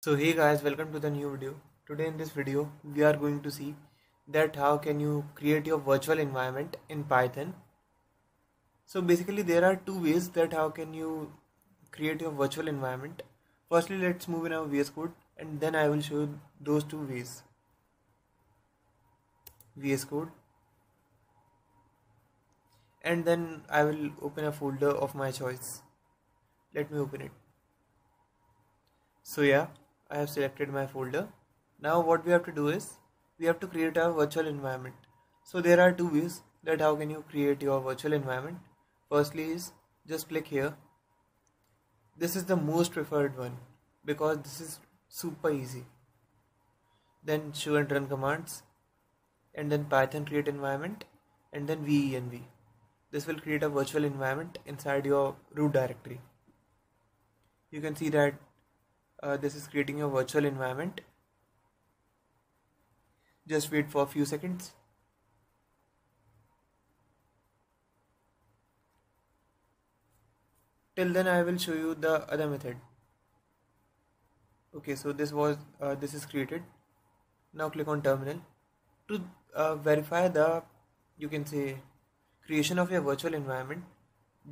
So hey guys, welcome to the new video. Today in this video we are going to see that how can you create your virtual environment in Python. So basically there are two ways that how can you create your virtual environment. Firstly, let's move in our VS Code and then I will show you those two ways. VS Code, and then I will open a folder of my choice. Let me open it. So yeah, I have selected my folder. Now what we have to do is we have to create our virtual environment. So there are two ways that how can you create your virtual environment. Firstly is just click here. This is the most preferred one because this is super easy. Then show and run commands, and then Python create environment, and then venv. This will create a virtual environment inside your root directory. You can see that this is creating your virtual environment. Just wait for a few seconds. Till then I will show you the other method. Okay, so this is created. Now click on terminal to verify the, you can say, creation of your virtual environment.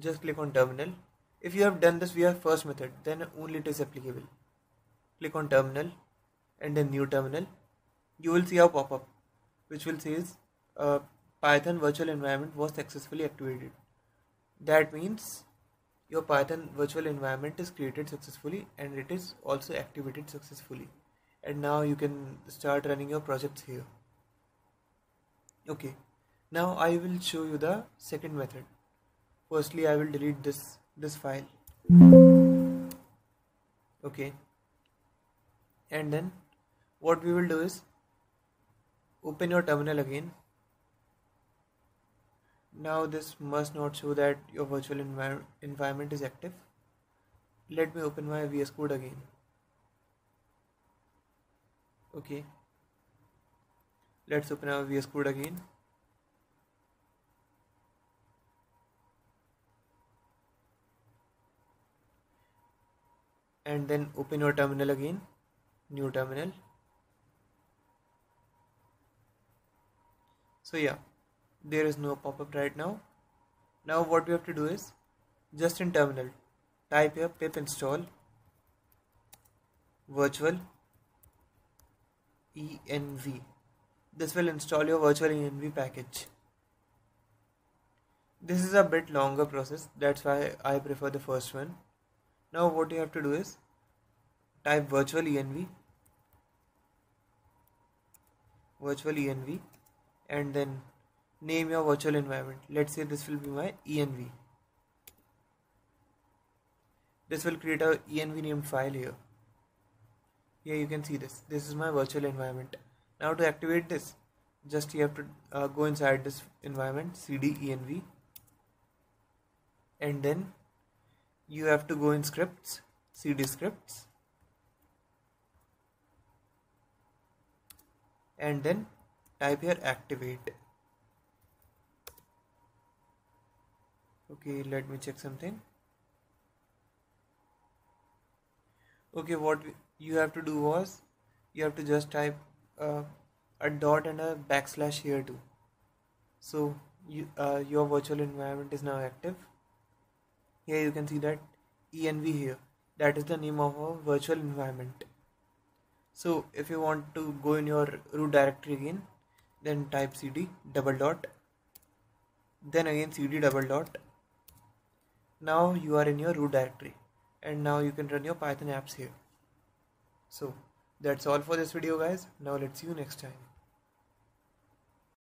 Just click on terminal. If you have done this via first method, then only it is applicable. Click on terminal and then new terminal. You will see a pop-up which will say Python virtual environment was successfully activated. That means your Python virtual environment is created successfully and it is also activated successfully. And now you can start running your projects here. Okay, now I will show you the second method. Firstly, I will delete this file. Okay, and then what we will do is open your terminal again. Now this must not show that your virtual environment is active. Let me open my VS Code again. Okay, let's open our VS Code again. And then open your terminal again, new terminal. So yeah, there is no pop-up right now. Now what we have to do is just in terminal type here pip install virtual env. This will install your virtual env package. This is a bit longer process, that's why I prefer the first one. Now what you have to do is type virtual env and then name your virtual environment. Let's say this will be my env. This will create a env named file here. Here you can see this is my virtual environment. Now to activate this, just you have to go inside this environment, cd env, and then you have to go in scripts, cd scripts, and then type here activate. Okay, let me check something. Okay, what you have to do was you have to just type a dot and a backslash here too. So your virtual environment is now active. Here you can see that env here, that is the name of our virtual environment. So if you want to go in your root directory again, then type cd double dot, then again cd double dot. Now you are in your root directory and now you can run your Python apps here. So that's all for this video guys. Now let's see you next time.